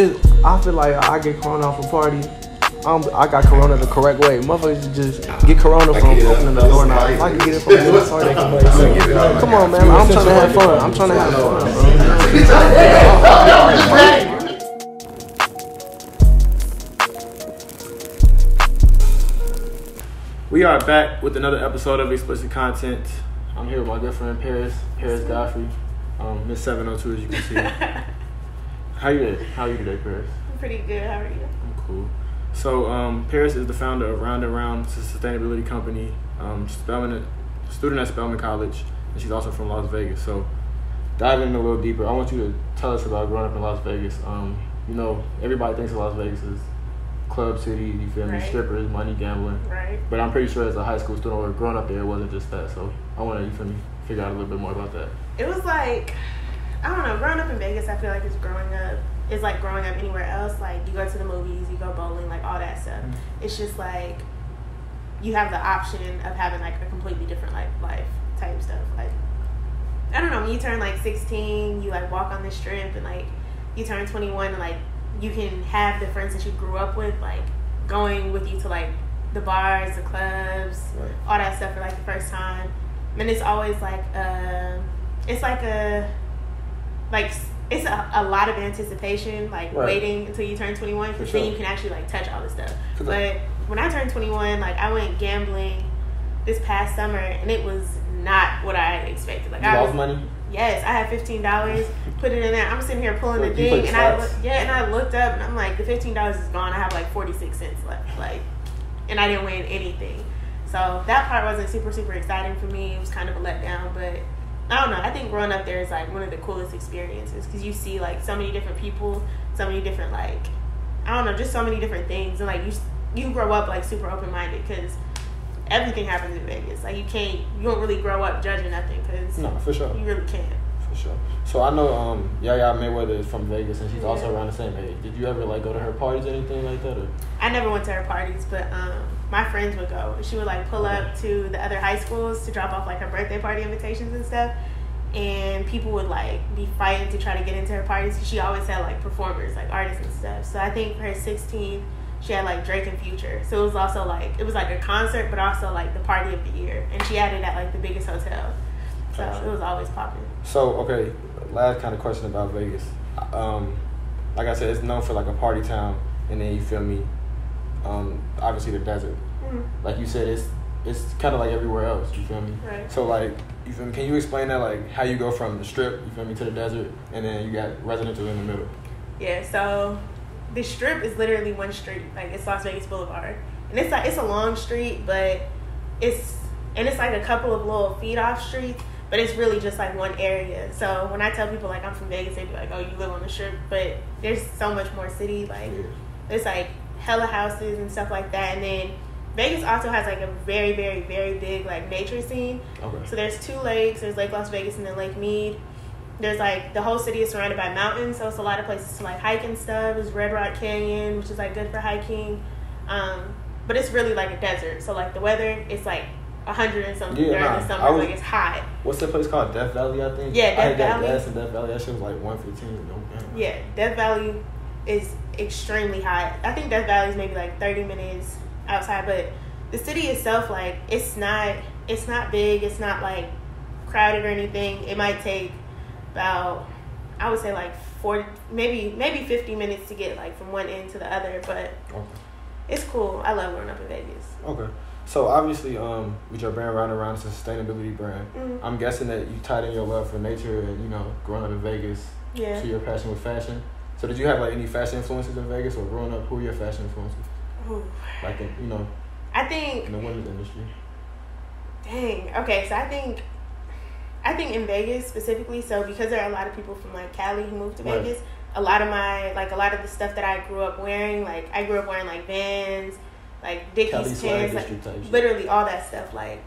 I feel like I get corona from party. I got corona the correct way. Motherfuckers just get corona from opening the door now. If I can get it from the party, come on, man. I'm trying to have fun. I'm trying to have fun, bro. We are back with another episode of Explicit Content. I'm here with my good friend Paris Godfrey, Miss 702 as you can see. How are you today, Paris? I'm pretty good. How are you? I'm cool. So Paris is the founder of Round and Round, it's a sustainability company. Spelman, student at Spelman College, and she's also from Las Vegas. So diving in a little deeper, I want you to tell us about growing up in Las Vegas. You know, everybody thinks of Las Vegas as club city, you feel me, strippers, money, gambling. Right. But I'm pretty sure as a high school student or growing up there, it wasn't just that. So I want to, you feel me, figure out a little bit more about that. It was like, I don't know, growing up in Vegas, I feel like it's like growing up anywhere else. Like, you go to the movies, you go bowling, like all that stuff. Mm-hmm. It's just like, you have the option of having like a completely different like life type stuff. Like, I don't know, when you turn like 16, you like walk on the strip, and like you turn 21 and like, you can have the friends that you grew up with, like, going with you to, like, the bars, the clubs, right, all that stuff for, like, the first time. And it's always, like, it's a lot of anticipation, like, right, waiting until you turn 21, because then you can actually, like, touch all this stuff. But when I turned 21, like, I went gambling this past summer, and it was not what I expected. Like, I lost money? Yes, I had $15, put it in there. I'm sitting here pulling the thing, and I looked up, and I'm like, the $15 is gone. I have like 46 cents left, like, and I didn't win anything. So that part wasn't super exciting for me. It was kind of a letdown, but I don't know. I think growing up there is like one of the coolest experiences because you see like so many different people, so many different like, I don't know, just so many different things, and like you grow up like super open minded because everything happens in Vegas. Like, you don't really grow up judging nothing, because no, for sure, you really can't. For sure. So I know Yaya Mayweather is from Vegas, and she's also around the same age. Did you ever like go to her parties or anything like that? Or? I never went to her parties, but my friends would go. She would like pull up to the other high schools to drop off like her birthday party invitations and stuff, and people would like be fighting to try to get into her parties. She always had like performers, like artists and stuff. So I think for her 16th. She had like Drake and Future, so it was also like, it was like a concert, but also like the party of the year, and she had it at like the biggest hotel, so it was always popping. So okay, last kind of question about Vegas. Like I said, it's known for like a party town, and then you feel me, obviously the desert. Mm-hmm. Like you said, it's kind of like everywhere else. You feel me? Right. So like, you feel me? Can you explain that, like how you go from the strip, you feel me, to the desert, and then you got residential in the middle? Yeah. So the strip is literally one street, like it's Las Vegas Boulevard, and it's like, it's a long street, but it's like a couple of little feed off streets, but it's really just like one area. So when I tell people like I'm from Vegas, they be like, oh, you live on the strip, but there's so much more city, like it's like hella houses and stuff like that. And then Vegas also has like a very big like nature scene. Okay. So there's two lakes, there's Lake Las Vegas and then Lake Mead. There's, like, the whole city is surrounded by mountains, so it's a lot of places to, like, hike and stuff. There's Red Rock Canyon, which is, like, good for hiking. But it's really, like, a desert. So, like, the weather, it's, like, 100 and something during the summer. Like, it's hot. What's that place called? Death Valley, I think? Yeah, Death Valley. I had that gas in Death Valley. That shit was, like, 115. Yeah, Death Valley is extremely hot. I think Death Valley is maybe, like, 30 minutes outside. But the city itself, like, it's not big. It's not, like, crowded or anything. It might take about, I would say like 40, maybe 50 minutes to get like from one end to the other, but it's cool. I love growing up in Vegas. Okay, so obviously with your brand Round and Round, it's a sustainability brand. Mm-hmm. I'm guessing that you tied in your love for nature and, you know, growing up in Vegas to your passion with fashion. So did you have like any fashion influences in Vegas, or growing up, who were your fashion influences? Ooh. Like in, you know, I think in the women's industry. Dang. Okay, so I think in Vegas specifically, so because there are a lot of people from like Cali who moved to Vegas, a lot of the stuff that I grew up wearing, like I grew up wearing like Vans, like Dickies pants, like literally all that stuff, like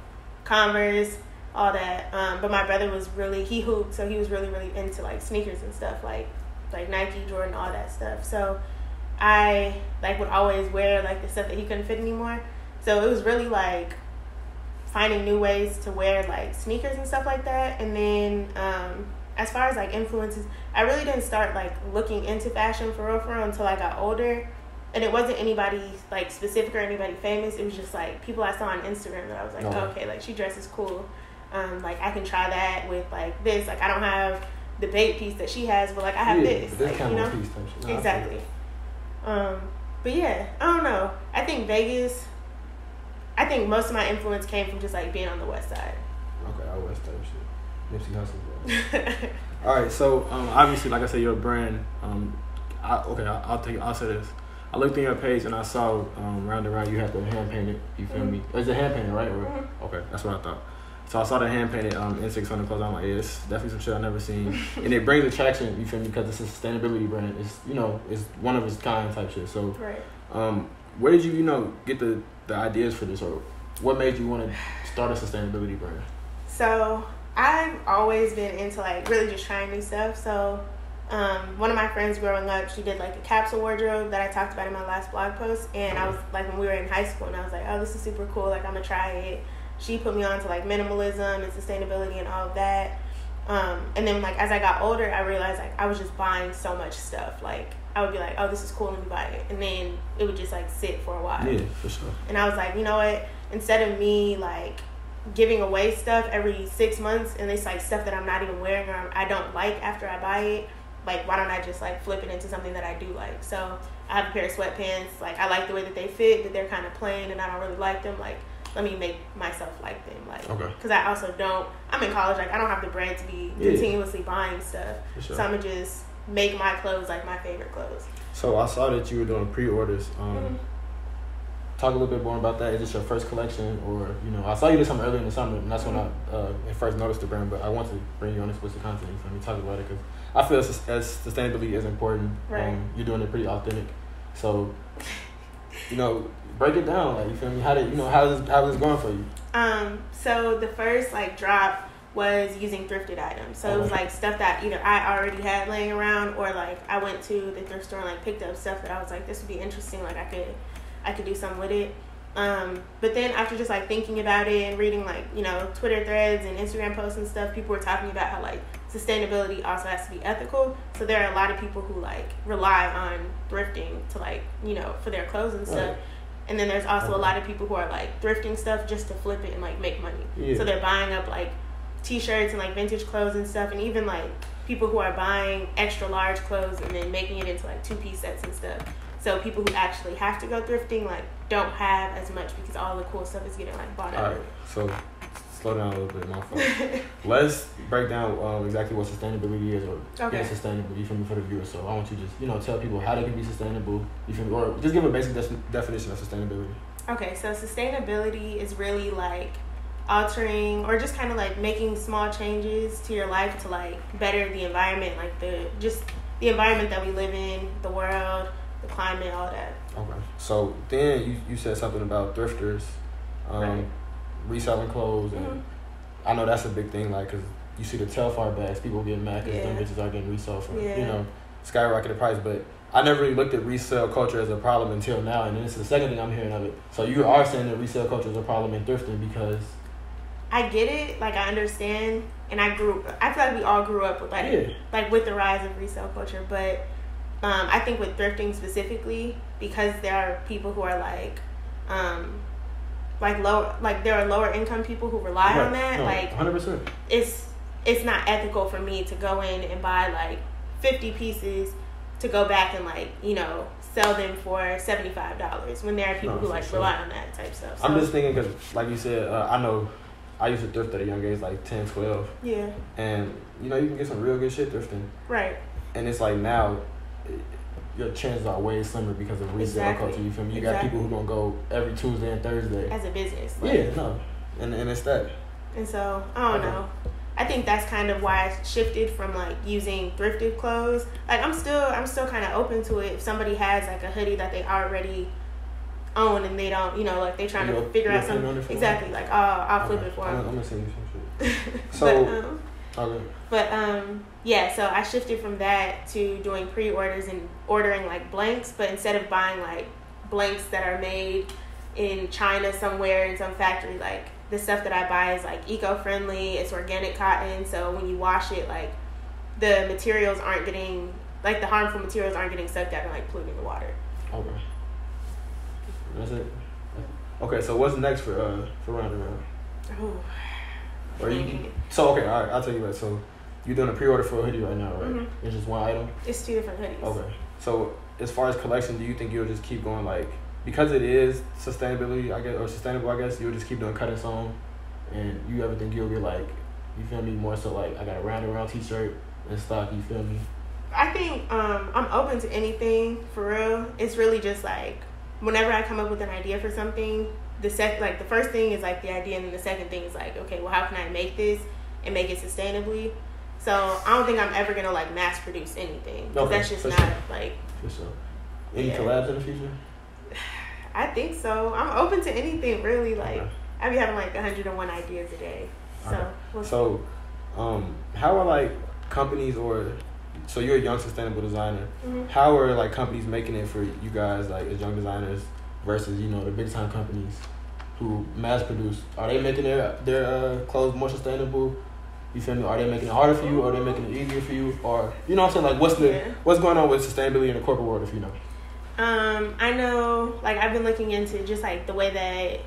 Converse, all that. But my brother was really, he hooped, so he was really into like sneakers and stuff, like Nike, Jordan, all that stuff. So I like would always wear like the stuff that he couldn't fit anymore. So it was really like finding new ways to wear like sneakers and stuff like that. And then as far as like influences, I really didn't start like looking into fashion for real until I got older. And it wasn't anybody like specific or anybody famous. It was just like people I saw on Instagram that I was like, okay, like she dresses cool. Like I can try that with like this. Like I don't have the bait piece that she has, but like I have this. Like, kind of piece type shit. No, exactly. But yeah, I don't know. I think Vegas, I think most of my influence came from just like being on the West Side. Okay, our West Side shit. Nipsey Hussle. All right, so obviously, like I said, your brand. I'll say this. I looked at your page and I saw Round and Round. You had the hand painted. You feel me? It's a hand painted, right? Mm-hmm. Okay, that's what I thought. So I saw the hand painted N600 clothes. I'm like, yeah, it's definitely some shit I've never seen. And it brings attraction. You feel me? Because it's a sustainability brand. It's, you know, it's one of its kind type shit. So, right. Where did you, you know, get the ideas for this, or what made you want to start a sustainability brand? So I've always been into like really just trying new stuff. So. One of my friends growing up, she did like a capsule wardrobe that I talked about in my last blog post, and I was like, when we were in high school, and I was like, oh, this is super cool, like I'm gonna try it. She put me on to like minimalism and sustainability and all of that, and then like as I got older, I realized like I was just buying so much stuff. Like I would be like, oh, this is cool, let me buy it, and then it would just like sit for a while. Yeah, for sure. And I was like, you know what, instead of me like giving away stuff every 6 months and it's like stuff that I'm not even wearing or I don't like after I buy it, like, why don't I just, like, flip it into something that I do like? So I have a pair of sweatpants. Like, I like the way that they fit, but they're kind of plain, and I don't really like them. Like, let me make myself like them. Like, okay. Because I also don't, I'm in college. Like, I don't have the brand to be continuously buying stuff. Sure. So I'm going to just make my clothes, like, my favorite clothes. So I saw that you were doing pre-orders. Talk a little bit more about that. Is this your first collection? Or, you know, I saw you do something earlier in the summer, and that's when I first noticed the brand. But I want to bring you on explicit content. Let me talk about it, because I feel as sustainability is important. Right. You're doing it pretty authentic, so you know, break it down. Like, you feel me? How did you know? How's this going for you? So the first like drop was using thrifted items. So it was like stuff that either I already had laying around, or like I went to the thrift store and like picked up stuff that I was like, this would be interesting. Like I could do something with it. But then after just like thinking about it and reading like, you know, Twitter threads and Instagram posts and stuff, people were talking about how like sustainability also has to be ethical. So there are a lot of people who like rely on thrifting to like, you know, for their clothes and stuff. Right. And then there's also a lot of people who are like thrifting stuff just to flip it and like make money. Yeah. So they're buying up like t-shirts and like vintage clothes and stuff, and even like people who are buying extra large clothes and then making it into like 2-piece sets and stuff. So people who actually have to go thrifting like don't have as much, because all the cool stuff is getting like bought out. All right, so slow down a little bit, my fault. Let's break down exactly what sustainability is, or sustainability, you feel me, for the viewers. So I want you to just, you know, tell people how they can be sustainable, you feel me, or just give a basic definition of sustainability. Okay, so sustainability is really like altering or just kind of like making small changes to your life to like better the environment, like the environment that we live in, the world, the climate, all that. Okay. So then you said something about thrifters, right, reselling clothes, and I know that's a big thing, like, because you see the Telfar bags, people getting mad because them bitches are getting resold for, you know, skyrocketed price. But I never really looked at resale culture as a problem until now, and then it's the second thing I'm hearing of it. So you are saying that resale culture is a problem in thrifting because... I get it, like, I understand, and I feel like we all grew up with, like, with the rise of resale culture, but... I think with thrifting specifically, because there are people who are there are lower income people who rely on that. No, like 100%. It's not ethical for me to go in and buy like 50 pieces to go back and like, you know, sell them for $75 when there are people who like rely on that type stuff. So. I'm just thinking because, like you said, I know I used to thrift at a young age, like 10, 12. Yeah. And you know, you can get some real good shit thrifting. Right. And it's like now, your chances are way slimmer because of resale culture. You feel me? You got people who gonna go every Tuesday and Thursday as a business. Like, and it's that. And so I don't know. I think that's kind of why I shifted from like using thrifted clothes. Like I'm still kind of open to it. If somebody has like a hoodie that they already own and they don't, you know, like they trying to figure out something. Exactly. Like I'll flip it for them. I'm gonna send you some shit. So. So I shifted from that to doing pre-orders and ordering like blanks, but instead of buying like blanks that are made in China somewhere in some factory, like the stuff that I buy is like eco-friendly, it's organic cotton, so when you wash it, like the materials aren't getting, like, the harmful materials aren't getting sucked up and, like, polluting the water. Okay. That's it. Okay, so what's next for Round and Round? Oh. So, okay, all right, I'll tell you what. So, you're doing a pre-order for a hoodie right now, right? Mm-hmm. It's just one item? It's two different hoodies. Okay. So, as far as collection, do you think you'll just keep going, like, because it is sustainability, I guess, or sustainable, I guess, you'll just keep doing cut and sewn, and you ever think you'll be, like, you feel me, more so, like, I got a Round and Round t-shirt in stock, you feel me? I think I'm open to anything, for real. It's really just, like, whenever I come up with an idea for something, the first thing is, like, the idea, and then the second thing is, like, okay, well, how can I make this and make it sustainably? So I don't think I'm ever going to, like, mass produce anything. Because that's just not, like... For sure. Any collabs in the future? I think so. I'm open to anything, really. Like, I be having, like, 101 ideas a day. So, how are, like, companies or... So you're a young sustainable designer. Mm-hmm. How are, like, companies making it for you guys, like, as young designers versus, you know, the big time companies who mass produce? Are they making their clothes more sustainable? You feel me? Are they making it harder for you, or are they making it easier for you? Or, you know what I'm saying? Like, what's going on with sustainability in the corporate world, if you know? I know, like, I've been looking into just, like, the way that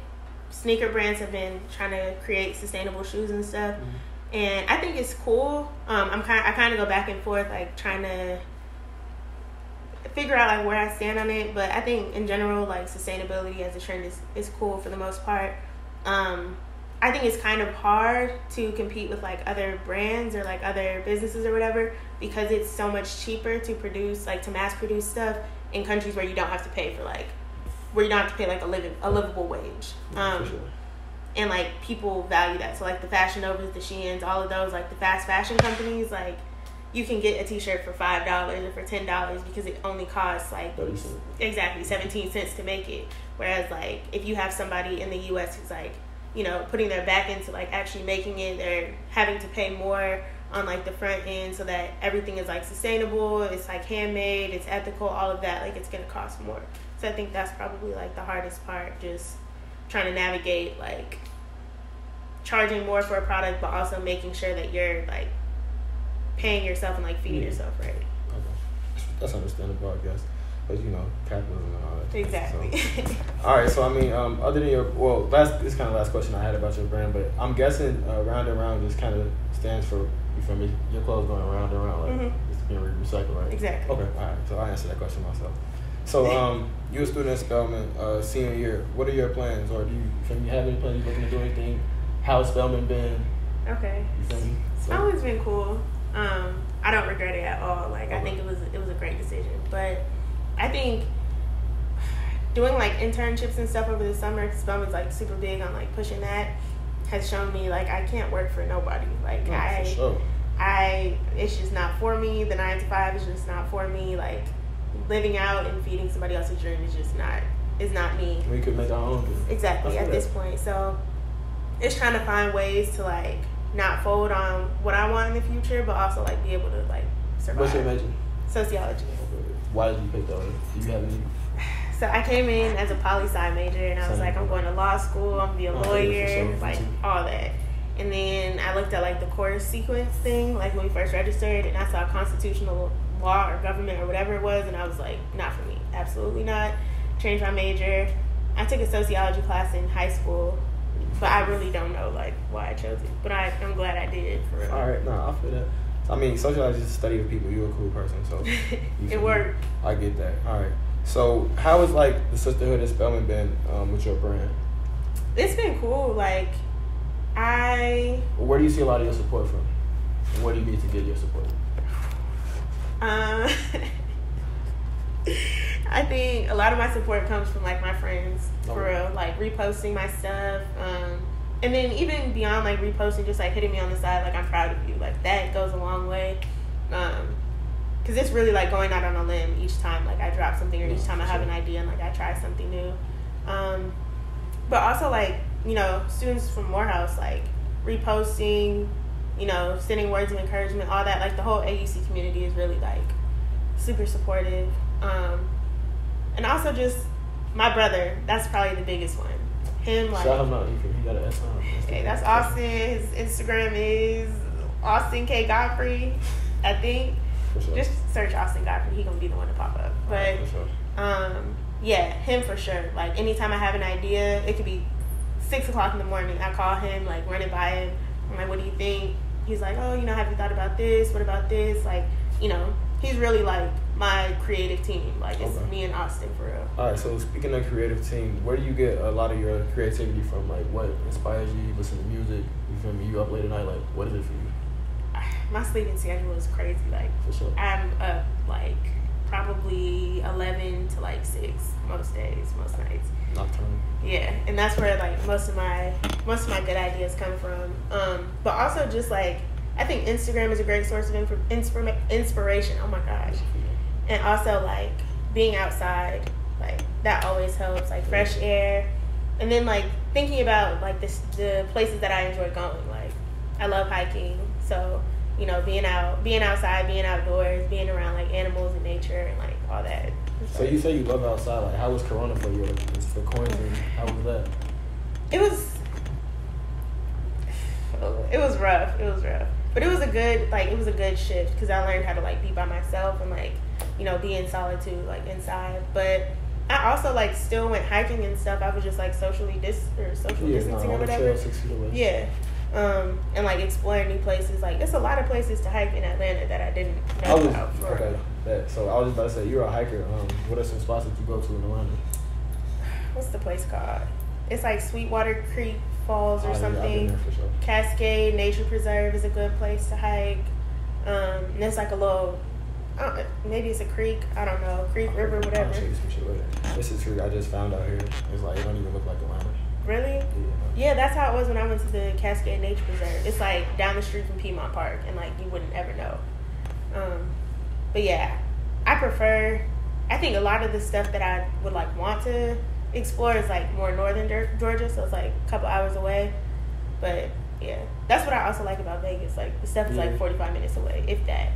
sneaker brands have been trying to create sustainable shoes and stuff. Mm-hmm. And I think it's cool. I kind of go back and forth, like, trying to figure out, like, where I stand on it. But I think in general, like, sustainability as a trend is cool for the most part. I think it's kind of hard to compete with, like, other brands or, like, other businesses or whatever, because it's so much cheaper to produce, like, to mass produce stuff in countries where you don't have to pay for, like, a livable wage. For sure. And, like, people value that. So, like, the Fashion Novas, the Sheins, all of those, like, the fast fashion companies, like, you can get a t-shirt for $5 or for $10 because it only costs, like, 30 cents. Exactly, 17 cents to make it. Whereas, like, if you have somebody in the U.S. who's, like, you know, putting their back into, like, actually making it, they're having to pay more on, like, the front end so that everything is, like, sustainable, it's, like, handmade, it's ethical, all of that, like, it's going to cost more. So I think that's probably, like, the hardest part, just trying to navigate, like, charging more for a product, but also making sure that you're, like, paying yourself and, like, feeding yourself, right? Okay. That's understandable, I guess. But, you know, capitalism and all that. Exactly. So, all right, so, I mean, other than your, well, this kind of last question I had about your brand, but I'm guessing Round and Round just kind of stands for, you feel me, your clothes going round and round, like, it's being recycled, right? Exactly. Okay, all right, so I answered that question myself. So, you're a student at Spelman, senior year. What are your plans? Or do you have any plans? You looking to do anything? How's Spelman been? Okay. Spelman's been cool. I don't regret it at all. Like, I think it was a great decision. But I think doing, like, internships and stuff over the summer, because Spelman's, like, super big on, like, pushing that, has shown me, like, I can't work for nobody. Like, it's just not for me. The 9 to 5 is just not for me. Like, living out and feeding somebody else's dream is just not me. We could make our own. Exactly, at this point. So it's trying to find ways to, like, not fold on what I want in the future, but also, like, be able to, like, survive. What's your major? Sociology. Why did you pick that one? Do you have any? So I came in as a poli-sci major, and I was like, I'm going to law school, I'm going to be a lawyer, like, all that. And then I looked at, like, the course sequence thing, like, when we first registered, and I saw constitutional law or government or whatever it was, and I was like, not for me, absolutely not. Changed my major. I took a sociology class in high school, but I really don't know, like, why I chose it, but I'm glad I did, for real. Alright, no, I feel that. I mean, sociology is a study of people. You're a cool person, so it worked. I get that. Alright, so how has, like, the sisterhood at Spelman been with your brand? It's been cool. Like, where do you see a lot of your support from, and what do you need to get your support? I think a lot of my support comes from, like, my friends, for real, like, reposting my stuff, and then even beyond, like, reposting, just, like, hitting me on the side, like, I'm proud of you, like, that goes a long way, because it's really, like, going out on a limb each time, like, I drop something, or each time I have an idea, and, like, I try something new, but also, like, you know, students from Morehouse, like, reposting, you know, sending words of encouragement, all that, like, the whole AUC community is really, like, super supportive, and also just my brother. That's probably the biggest one. Him, like, shout him out. You gotta ask him. Hey, that's Austin. His Instagram is Austin K Godfrey. I think just search Austin Godfrey. He gonna be the one to pop up. But yeah, him for sure. Like anytime I have an idea, it could be 6 o'clock in the morning. I call him, like run it by him. I'm like, what do you think? He's like, oh, you know, have you thought about this? What about this? Like, you know, he's really like my creative team. Like it's me and Austin for real. All right. So speaking of creative team, where do you get a lot of your creativity from? Like, what inspires you? You listen to music? You feel me? You up late at night? Like, what is it for you? My sleeping schedule is crazy. Like I'm up like probably 11 to like 6 most days, most nights. Nocturnal. Yeah, and that's where like most of my good ideas come from. But also just like I think Instagram is a great source of inspiration. Oh my gosh. And also like being outside, like that always helps. Like fresh air, and then like thinking about like the places that I enjoy going. Like I love hiking, so. You know, being outside, being outdoors, being around like animals and nature and like all that. So you say you love outside. Like, how was Corona for you? The quarantine, how was that? It was rough. It was rough, but it was a good shift because I learned how to like be by myself and like you know be in solitude like inside. But I also like still went hiking and stuff. I was just like social distancing or whatever. Yeah. And like exploring new places. Like there's a lot of places to hike in Atlanta that I didn't know about. So I was just about to say you're a hiker. What are some spots that you go to in Atlanta? What's the place called? It's like Sweetwater Creek Falls or something. Yeah, sure. Cascade Nature Preserve is a good place to hike. And it's like a little, maybe it's a creek. I don't know, river, whatever. I'll show you some shit later. This is true. I just found out here. It's like it don't even look like Atlanta. Really? Yeah, that's how it was when I went to the Cascade Nature Preserve. It's like down the street from Piedmont Park, and like you wouldn't ever know. But yeah, I think a lot of the stuff that I would like want to explore is like more northern Georgia, so it's like a couple hours away. But yeah, that's what I also like about Vegas. Like the stuff is like 45 minutes away, if that.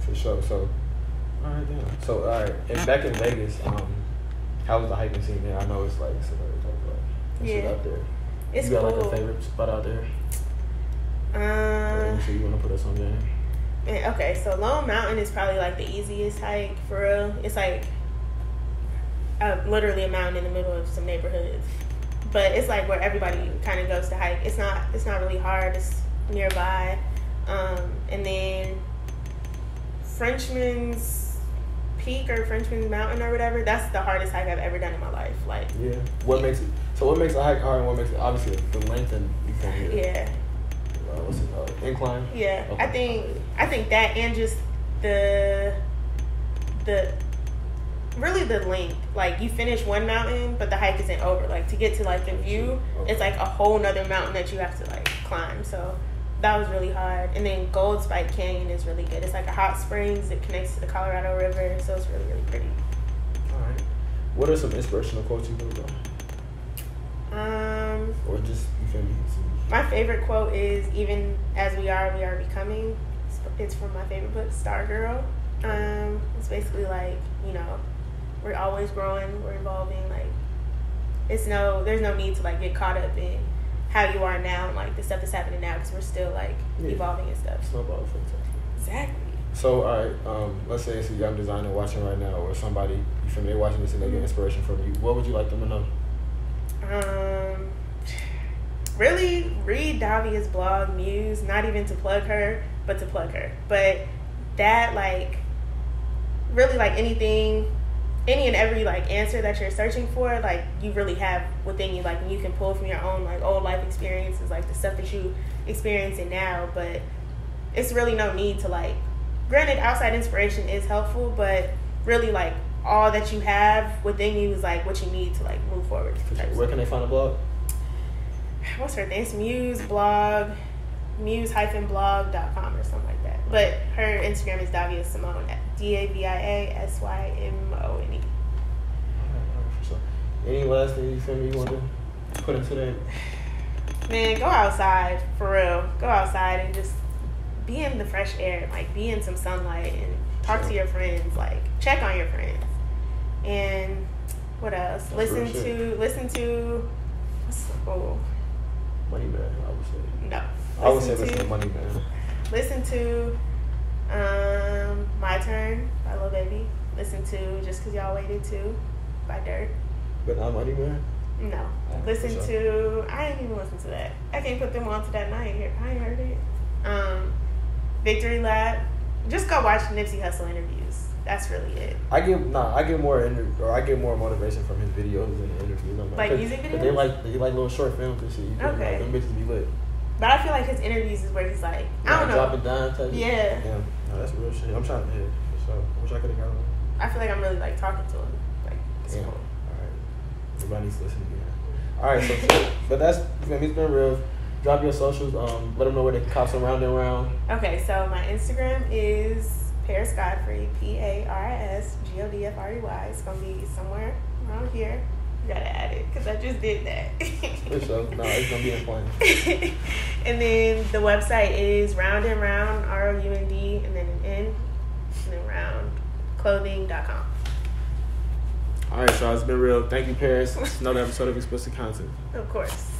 For sure. So, all right, yeah. So all right, and back in Vegas, how was the hiking scene there? I know it's like shit out there. It's cool. You got like a favorite spot out there? So you want to put us on game? Okay, so Lone Mountain is probably like the easiest hike for real. It's like literally a mountain in the middle of some neighborhoods, but it's like where everybody kind of goes to hike. It's not really hard. It's nearby, and then Frenchman's. Peak or Frenchman's Mountain or whatever, that's the hardest hike I've ever done in my life. Like, yeah. What makes a hike hard and what makes it obviously the length and yeah. What's it called? Incline? Yeah. Okay. I think that and just the really the length. Like you finish one mountain but the hike isn't over. Like to get to like the view, it's like a whole nother mountain that you have to like climb. So that was really hard. And then Gold Spike Canyon is really good. It's like a hot springs that connects to the Colorado River, so it's really, really pretty. All right. What are some inspirational quotes you can go? Or just, you feel me? My favorite quote is, even as we are becoming. It's from my favorite book, Star Girl. It's basically like, you know, we're always growing, we're evolving. Like, there's no need to like get caught up in how you are now and like the stuff that's happening now because we're still like evolving and stuff. Snowball effect. Exactly. So alright, let's say it's a young designer watching right now or somebody you feel me watching this and they get inspiration from you. What would you like them to know? Really read Davia's blog Muse, not even to plug her, but to plug her. But that like really like any and every like answer that you're searching for, like you really have within you, like, and you can pull from your own like old life experiences, like the stuff that you experiencing now. But it's really no need to like, granted outside inspiration is helpful, but really like all that you have within you is like what you need to like move forward. Where can they find a blog? What's her thing? It's muse-blog.com or something like that. But her Instagram is Davia Simone, DaviaSymone. Any last thing you feel me you want to put into that? Man, go outside for real. Go outside and just be in the fresh air, like be in some sunlight and talk to your friends, like check on your friends. And what else? Listen to Moneybag, I would say. No. I would say listen to Moneybag. Listen to My Turn by Lil Baby. Listen to Just Cause Y'all Waited Too by Dirt. But I'm Money Man? No. I ain't even listen to that. I can't put them on to that night here. I ain't heard it. Victory Lab. Just go watch Nipsey Hussle interviews. That's really it. I get more motivation from his videos than the interviews. Like music videos? They like little short films and shit. Okay. Them bitches be lit. But I feel like his interviews is where he's like, I don't know. Drop it down type. Yeah. Damn. No, that's real shit. I'm trying to hit. So I wish I could have gotten one. I feel like I'm really like talking to him. Like, it's cool. Alright. Everybody needs to listen to me now. Alright, so but that's, it's been real. Drop your socials. Let them know where they can cop some Round and Round. Okay, so my Instagram is Paris Godfrey, ParisGodfrey. It's gonna be somewhere around here. You gotta add it because I just did that. For sure. No, it's gonna be important. And then the website is Round and Round, ROUND, and then an N, and then roundclothing.com. All right, y'all. It's been real. Thank you, Paris. It's another episode of Explicit Content. Of course.